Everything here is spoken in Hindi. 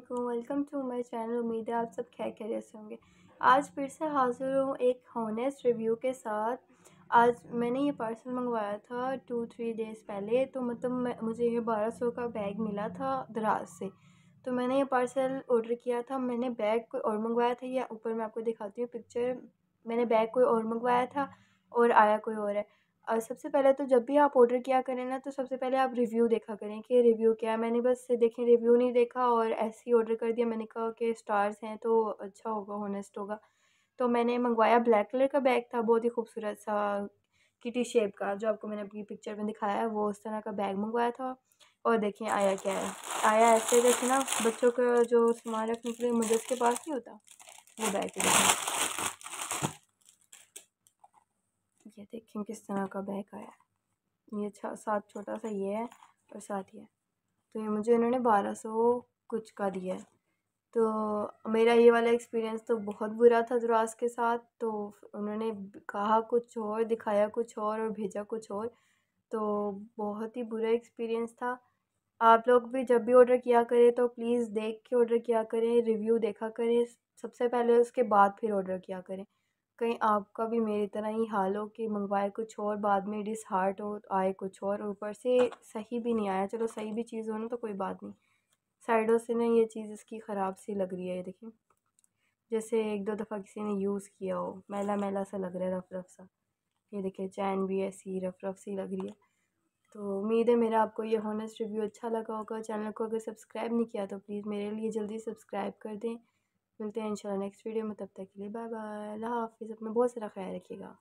अस्सलामुअलैकुम, वेलकम टू माई चैनल। उम्मीद है आप सब खैर से होंगे। आज फिर से हाज़िर हूँ एक हॉनेस्ट रिव्यू के साथ। आज मैंने ये पार्सल मंगवाया था 2-3 डेज़ पहले, तो मतलब मुझे ये 1200 का बैग मिला था दराज से। तो मैंने ये पार्सल ऑर्डर किया था। मैंने बैग कोई और मंगवाया था, या ऊपर मैं आपको दिखाती हूँ पिक्चर। मैंने बैग कोई और मंगवाया था और आया कोई और है। और सबसे पहले तो जब भी आप ऑर्डर किया करें ना, तो सबसे पहले आप रिव्यू देखा करें कि रिव्यू क्या है। मैंने बस देखें रिव्यू नहीं देखा और ऐसे ही ऑर्डर कर दिया। मैंने कहा कि स्टार्स हैं तो अच्छा होगा, होनेस्ट होगा। तो मैंने मंगवाया, ब्लैक कलर का बैग था, बहुत ही खूबसूरत सा किटी शेप का, जो आपको मैंने अपनी पिक्चर में दिखाया है, वो उस तरह का बैग मंगवाया था। और देखें आया क्या है। आया ऐसे, देखें ना, बच्चों का जो सामान रखने के लिए मदरसे के पास नहीं होता, वो बैग देखें। ये देखें किस तरह का बैग आया है। ये साथ छोटा सा ये है और साथ ये है। तो ये मुझे इन्होंने 1200 कुछ का दिया है। तो मेरा ये वाला एक्सपीरियंस तो बहुत बुरा था दराज के साथ। तो उन्होंने कहा कुछ और, दिखाया कुछ और भेजा कुछ और। तो बहुत ही बुरा एक्सपीरियंस था। आप लोग भी जब भी ऑर्डर किया करें तो प्लीज़ देख के ऑर्डर किया करें, रिव्यू देखा करें सबसे पहले, उसके बाद फिर ऑर्डर किया करें। कहीं आपका भी मेरी तरह ही हाल हो कि मंगवाए कुछ और, बाद में डिसहार्ट हो, आए कुछ और, ऊपर से सही भी नहीं आया। चलो सही भी चीज़ हो ना तो कोई बात नहीं। साइडों से ना ये चीज़ इसकी ख़राब सी लग रही है। ये देखिए, जैसे 1-2 दफ़ा किसी ने यूज़ किया हो, मैला मैला सा लग रहा है, रफ रफ सा। ये देखिए चैन भी ऐसी रफ रफ सी लग रही है। तो उम्मीद है मेरा आपको ये हॉनेस्ट रिव्यू अच्छा लगा होगा। चैनल को अगर सब्सक्राइब नहीं किया तो प्लीज़ मेरे लिए जल्दी सब्सक्राइब कर दें। मिलते हैं इंशाल्लाह नेक्स्ट वीडियो में। तब तक के लिए बाय बाय, अल्लाह हाफ़िज़। अपना बहुत सारा ख्याल रखिएगा।